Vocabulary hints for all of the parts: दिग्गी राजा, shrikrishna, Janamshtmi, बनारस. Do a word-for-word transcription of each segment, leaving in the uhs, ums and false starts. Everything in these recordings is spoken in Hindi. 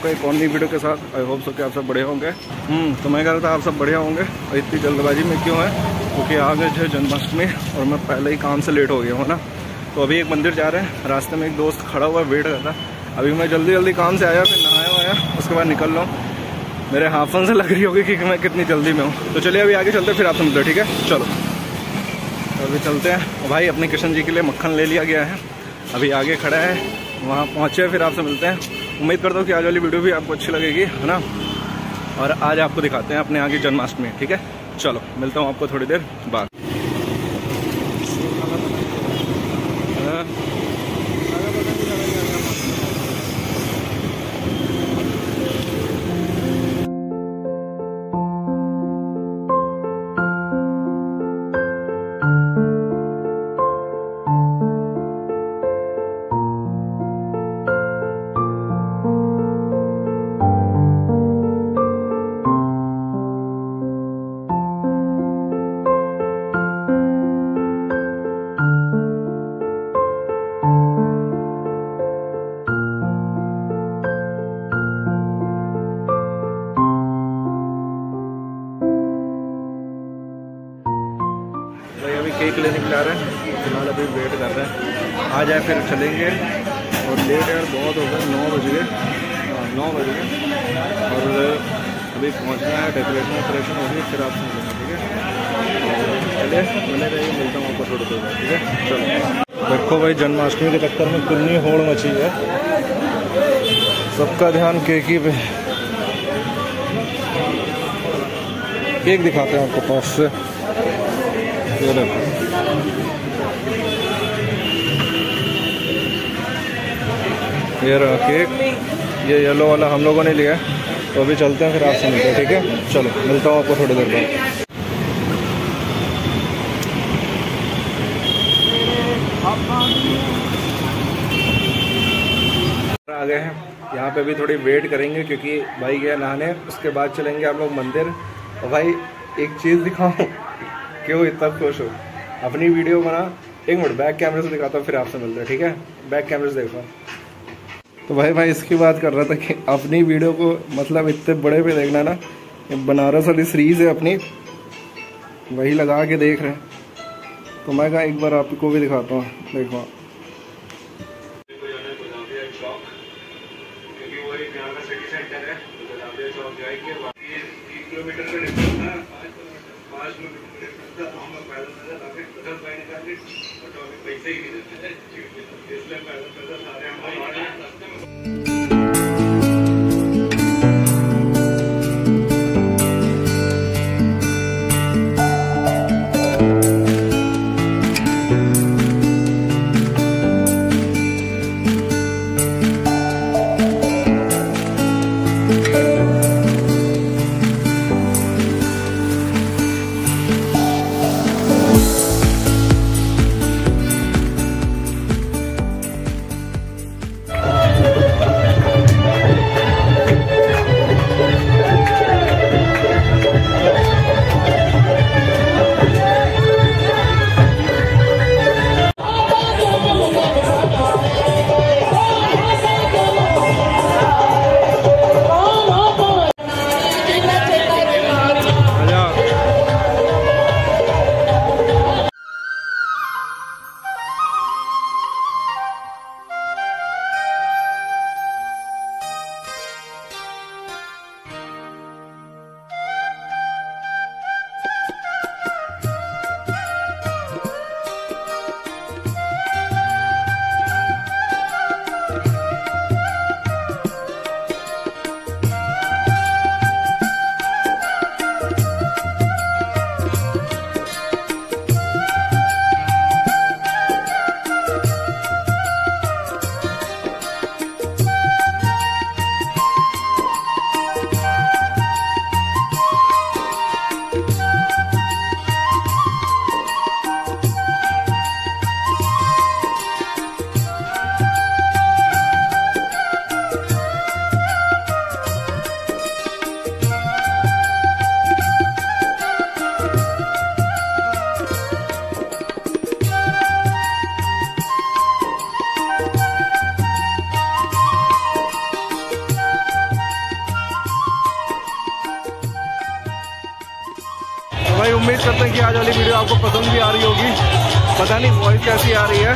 सबका एक और नई वीडियो के साथ। आई होप सो कि आप सब बढ़िया होंगे। तो मैं कह रहा था आप सब बढ़िया होंगे और इतनी जल्दबाजी में क्यों है, क्योंकि तो आज है जन्माष्टमी और मैं पहले ही काम से लेट हो गया हूँ ना। तो अभी एक मंदिर जा रहे हैं, रास्ते में एक दोस्त खड़ा हुआ वेट कर रहा है। अभी मैं जल्दी जल्दी काम से आया, फिर नहाया आया, उसके बाद निकल रहा हूँ। मेरे हाफन से लग रही होगी कि मैं कितनी जल्दी में हूँ। तो चलिए अभी आगे चलते, फिर आपसे मिलते, ठीक है? चलो अभी चलते हैं। भाई अपने कृष्ण जी के लिए मक्खन ले लिया गया है, अभी आगे खड़ा है, वहाँ पहुँचे, फिर आपसे मिलते हैं। उम्मीद करता हूँ कि आज वाली वीडियो भी आपको अच्छी लगेगी, है ना। और आज आपको दिखाते हैं अपने आगे जन्माष्टमी, ठीक है? चलो मिलता हूँ आपको थोड़ी देर बाद। केक लेने के लिए आ रहे हैं, फिलहाल अभी वेट कर रहे हैं। आ जाए फिर चलेंगे। और लेट यार बहुत हो गया, नौ बज गए नौ बज गए और अभी पहुंचना है। डेकोरेशन वोरेशन होगी, फिर आपसे मिलेंगे, ठीक है? चले मिले रहिए, मिलता हूँ आपको थोड़ी देर, ठीक है? चलो देखो भाई, जन्माष्टमी के चक्कर में कितनी होड़ मची है, सबका ध्यान केक ही पे। केक दिखाते हैं आपको पास से, ये देखो। ये रहा केक, ये येलो वाला हम लोगों ने लिया। तो अभी चलते हैं, फिर आपसे मिलते हैं, ठीक है? चलो मिलता हूँ आपको थोड़ी देर बाद। आ गए हैं, यहाँ पे भी थोड़ी वेट करेंगे क्योंकि भाई गया नहाने, उसके बाद चलेंगे आप लोग मंदिर। और भाई एक चीज़ दिखाऊँ, क्यों इतना खुश हो? अपनी वीडियो बना, एक मिनट बैक कैमरे से दिखाता हूँ, फिर आपसे मिलते हैं, ठीक है? बैक कैमरे से देखो। तो भाई भाई इसकी बात कर रहा था कि अपनी वीडियो को मतलब इतने बड़े पे देखना ना। बनारस वाली सीरीज़ है अपनी, वही लगा के देख रहे हैं। तो मैं कहा एक बार आपको भी दिखाता हूँ, देखो। पैसे ही देते हैं। भाई उम्मीद करते हैं कि आज वाली वीडियो आपको पसंद भी आ रही होगी। पता नहीं वॉइस कैसी आ रही है,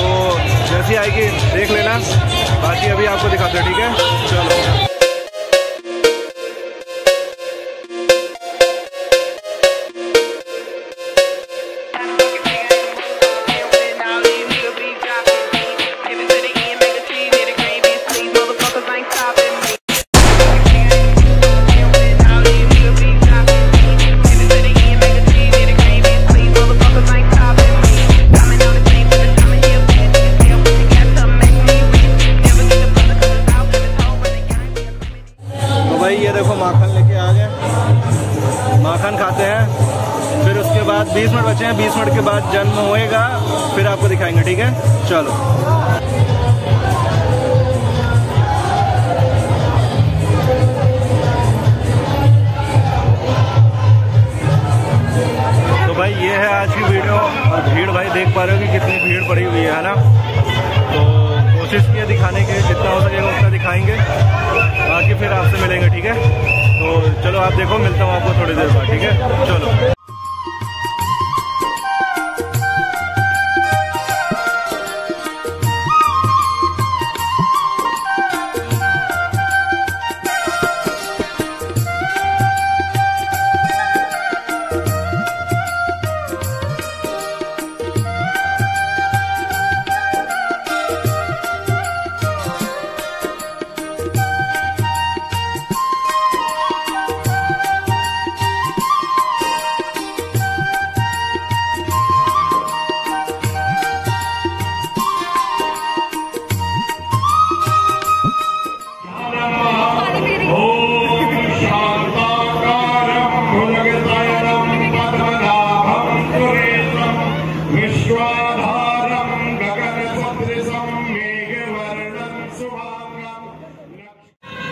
तो जैसी आएगी देख लेना। बाकी अभी आपको दिखाते हैं, ठीक है, चलो। ये देखो माखन लेके आ गए, माखन खाते हैं, फिर उसके बाद बीस मिनट बचे हैं, बीस मिनट के बाद जन्म होएगा, फिर आपको दिखाएंगे, ठीक है, चलो। तो भाई ये है आज की वीडियो, और भीड़ भाई देख पा रहे हो कि कितनी भीड़ पड़ी हुई है ना। तो कोशिश की है दिखाने के, जितना हो सकेगा उतना दिखाएंगे, बाकी फिर आपसे मिलेंगे, ठीक है। तो चलो आप देखो, मिलता हूँ आपको थोड़ी देर बाद, ठीक है, चलो।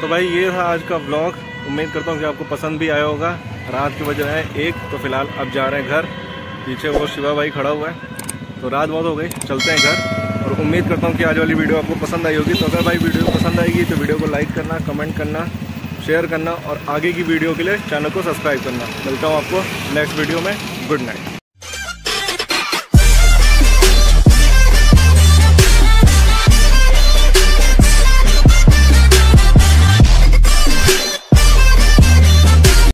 तो भाई ये था आज का व्लॉग, उम्मीद करता हूँ कि आपको पसंद भी आया होगा। रात की वजह है एक, तो फिलहाल अब जा रहे हैं घर। पीछे वो शिवा भाई खड़ा हुआ है, तो रात बहुत हो गई, चलते हैं घर। और उम्मीद करता हूँ कि आज वाली वीडियो आपको पसंद आई होगी। तो अगर भाई वीडियो पसंद आएगी तो वीडियो को लाइक करना, कमेंट करना, शेयर करना, और आगे की वीडियो के लिए चैनल को सब्सक्राइब करना। मिलता हूँ आपको नेक्स्ट वीडियो में, गुड नाइट।